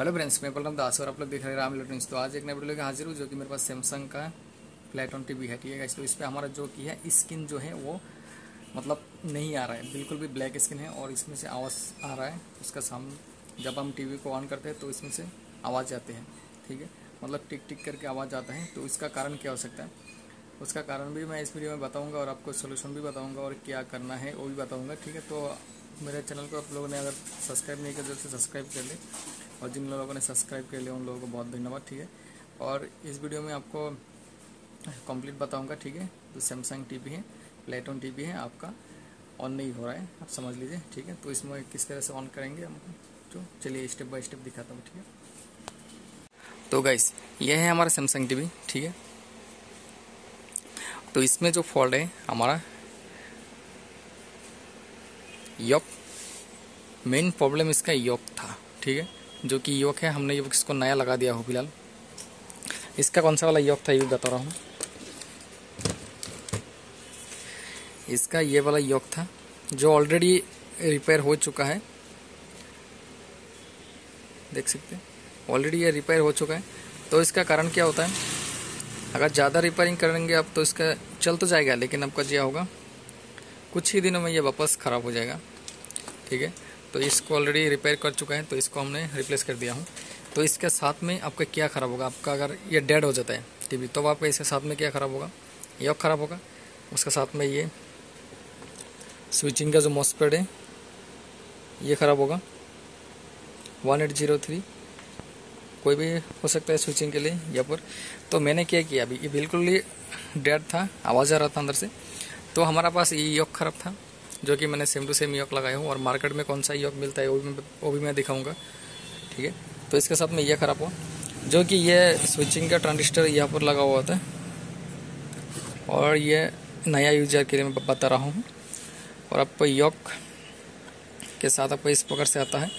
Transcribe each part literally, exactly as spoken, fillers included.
Hello friends, मैं बलराम दास और आप लोग देख रहे हैं राम इलेक्ट्रॉनिक्स। तो आज एक नए वीडियो लेकर हाजिर हूँ जो कि मेरे पास सैमसंग का प्लेटॉन टीवी है। ठीक है गाइस, तो इस पर हमारा जो कि है स्किन जो है वो मतलब नहीं आ रहा है, बिल्कुल भी ब्लैक स्किन है और इसमें से आवाज़ आ रहा है। उसका साउंड जब हम टीवी को ऑन करते हैं तो इसमें से आवाज़ आते हैं। ठीक है, मतलब टिक टिक करके आवाज़ आता है। तो इसका कारण क्या हो सकता है, उसका कारण भी मैं इस वीडियो में बताऊँगा और आपको सोल्यूशन भी बताऊँगा और क्या करना है वो भी बताऊँगा। ठीक है, तो मेरे चैनल को आप लोगों ने अगर सब्सक्राइब नहीं किया तो सब्सक्राइब कर ले, और जिन लोगों ने सब्सक्राइब कर लिया उन लोगों को बहुत धन्यवाद। ठीक है, और इस वीडियो में आपको कंप्लीट बताऊंगा। ठीक है, तो सैमसंग टीवी है, प्लेटॉन टीवी है, आपका ऑन नहीं हो रहा है, आप समझ लीजिए। ठीक है, तो इसमें किस तरह से ऑन करेंगे हम, तो चलिए स्टेप बाय स्टेप दिखाता हूँ। ठीक है, तो गाइस ये है हमारा सैमसंग टीवी। ठीक है, तो इसमें जो फॉल्ट है हमारा, योक मेन प्रॉब्लम इसका योक था। ठीक है, जो कि योक है, हमने योक इसको नया लगा दिया हो। फिलहाल इसका कौन सा वाला योक था ये बता रहा हूँ। इसका ये वाला योक था जो ऑलरेडी रिपेयर हो चुका है, देख सकते हैं ऑलरेडी ये रिपेयर हो चुका है। तो इसका कारण क्या होता है, अगर ज़्यादा रिपेयरिंग करेंगे आप तो इसका चल तो जाएगा, लेकिन आपका क्या होगा, कुछ ही दिनों में ये वापस ख़राब हो जाएगा। ठीक है, तो इसको ऑलरेडी रिपेयर कर चुका है, तो इसको हमने रिप्लेस कर दिया हूँ। तो इसके साथ में आपका क्या ख़राब होगा, आपका अगर ये डेड हो जाता है टीवी तो आपका इसके साथ में क्या ख़राब होगा, यह ख़राब होगा। उसके साथ में ये स्विचिंग का जो मॉसपेड है ये ख़राब होगा। वन एट ज़ीरो थ्री कोई भी हो सकता है स्विचिंग के लिए यहाँ पर। तो मैंने क्या किया, अभी ये बिल्कुल ही डेड था, आवाज़ आ रहा था अंदर से, तो हमारा पास ये योक ख़राब था जो कि मैंने सेम टू सेम योक लगाया हूँ। और मार्केट में कौन सा योक मिलता है वो भी मैं वो भी मैं दिखाऊंगा। ठीक है, तो इसके साथ में ये ख़राब हुआ, जो कि ये स्विचिंग का ट्रांजिस्टर यहाँ पर लगा हुआ था, और ये नया यूजर के लिए मैं बता रहा हूँ। और आपको योक के साथ आपको इस प्रकार से आता है,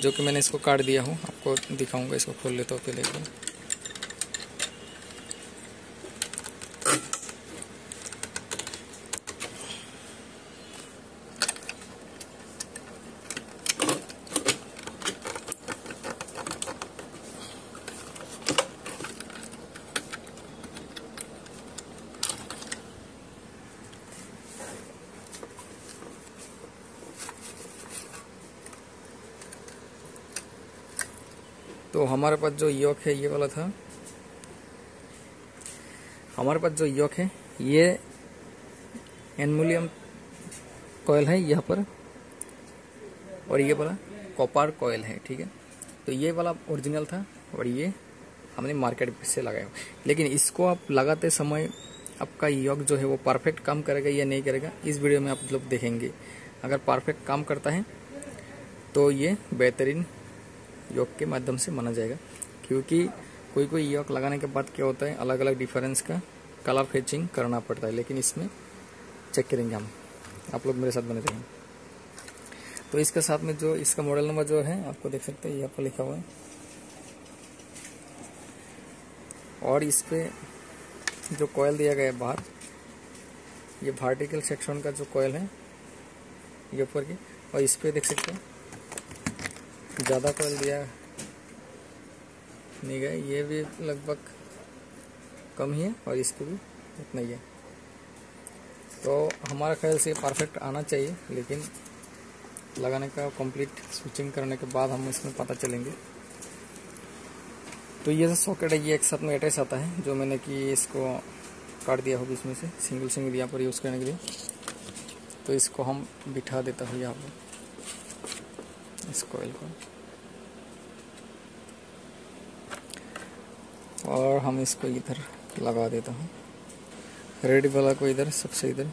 जो कि मैंने इसको काट दिया हूँ, आपको दिखाऊँगा। इसको खोल लेता हूँ पहले एक बार। तो हमारे पास जो योक है ये वाला था, हमारे पास जो योक है ये एल्युमिनियम कॉयल है यहाँ पर, और ये वाला कॉपर कॉयल है। ठीक है, तो ये वाला ओरिजिनल था और ये हमने मार्केट से लगाया। लेकिन इसको आप लगाते समय आपका योक जो है वो परफेक्ट काम करेगा या नहीं करेगा, इस वीडियो में आप लोग देखेंगे। अगर परफेक्ट काम करता है तो ये बेहतरीन योग के माध्यम से माना जाएगा, क्योंकि कोई कोई योग लगाने के बाद क्या होता है, अलग अलग डिफरेंस का कलर फेचिंग करना पड़ता है। लेकिन इसमें चेक करेंगे हम, आप लोग मेरे साथ बने रहेंगे। तो इसके साथ में जो इसका मॉडल नंबर जो है आपको देख सकते हैं यहाँ पर लिखा हुआ है, और इस पर जो कॉयल दिया गया है बाहर, ये वर्टिकल सेक्शन का जो कॉयल है ये ऊपर की, और इस पर देख सकते हैं ज़्यादा कॉयल दिया नहीं गया, ये भी लगभग कम ही है और इसको भी उतना ही है। तो हमारा ख्याल से परफेक्ट आना चाहिए, लेकिन लगाने का कंप्लीट स्विचिंग करने के बाद हम इसमें पता चलेंगे। तो ये जो सॉकेट है ये एक साथ में अटैच आता है, जो मैंने कि इसको काट दिया होगा इसमें से सिंगल सिंगल यहाँ पर यूज़ करने के लिए। तो इसको हम बिठा देता हूँ यहाँ पर, इस कॉइल को, और हम इसको इधर लगा देता हूँ, रेड वाला को इधर, सबसे इधर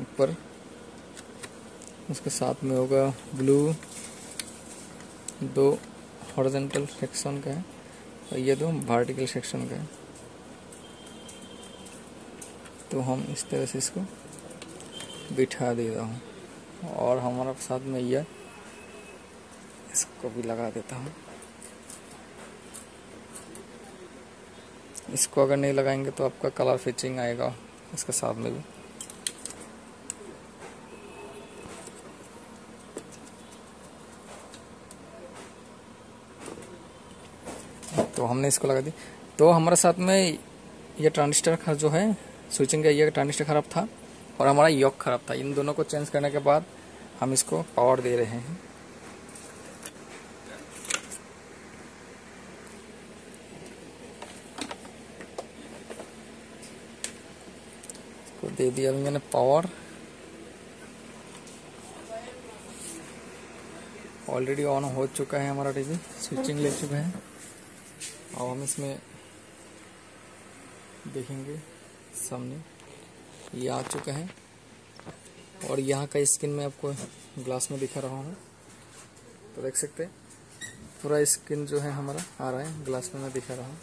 ऊपर। उसके साथ में होगा ब्लू, दो हॉरिजॉन्टल सेक्शन का है और ये दो वर्टिकल सेक्शन का है। तो हम इस तरह से इसको बिठा देता हूँ, और हमारा साथ में यह इसको भी लगा देता हूँ। इसको अगर नहीं लगाएंगे तो आपका कलर फिचिंग आएगा इसके साथ में भी। तो हमने इसको लगा दी। तो हमारे साथ में ये ट्रांजिस्टर जो है स्विचिंग का ये ट्रांजिस्टर खराब था और हमारा योक खराब था। इन दोनों को चेंज करने के बाद हम इसको पावर दे रहे हैं। इसको दे दिया अभी मैंने पावर, ऑलरेडी ऑन हो चुका है हमारा टीवी, स्विचिंग ले चुका है। और हम इसमें देखेंगे सामने ये आ चुका है और यहाँ का स्क्रीन में आपको ग्लास में दिखा रहा हूँ, तो देख सकते हैं पूरा स्क्रीन जो है हमारा आ रहा है, ग्लास में मैं दिखा रहा हूँ।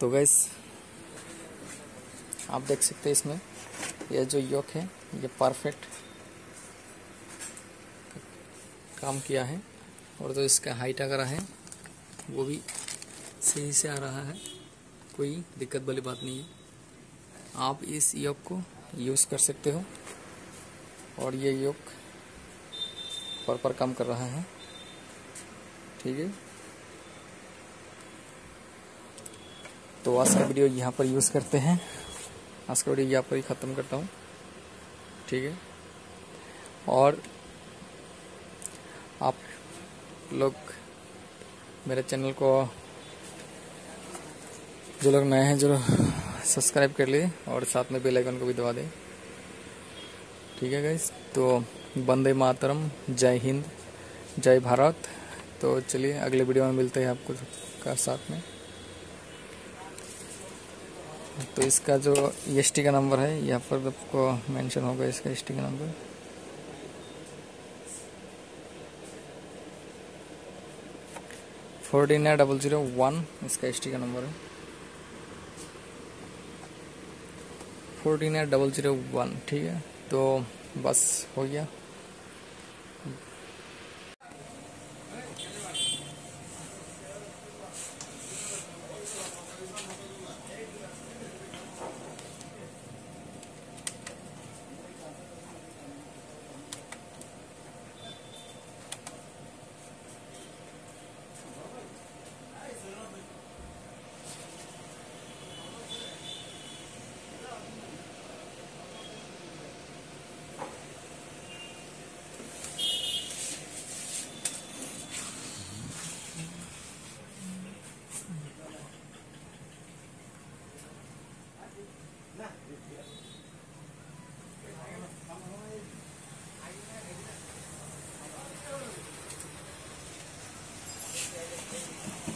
तो गैस आप देख सकते हैं इसमें यह जो योक है ये परफेक्ट काम किया है और जो इसका हाइट आ रहा है वो भी सही से आ रहा है, कोई दिक्कत वाली बात नहीं है। आप इस योक को यूज़ कर सकते हो और ये योक प्रॉपर काम कर रहा है, ठीक है। तो आज का वीडियो यहाँ पर यूज़ करते हैं, आज का वीडियो यहाँ पर ही ख़त्म करता हूँ, ठीक है। और आप लोग मेरे चैनल को जो लोग नए हैं जो सब्सक्राइब कर लिए और साथ में बेल आइकन को भी दबा दें, ठीक है गाइस। तो वंदे मातरम, जय हिंद, जय भारत। तो चलिए अगले वीडियो में मिलते हैं आपको का साथ में। तो इसका जो एस टी का नंबर है यहाँ पर आपको मेंशन होगा, इसका एस टी का नंबर। Forty nine double zero one इसका एस टी का नंबर है, forty nine double zero one, ठीक है। तो बस हो गया। Thank you.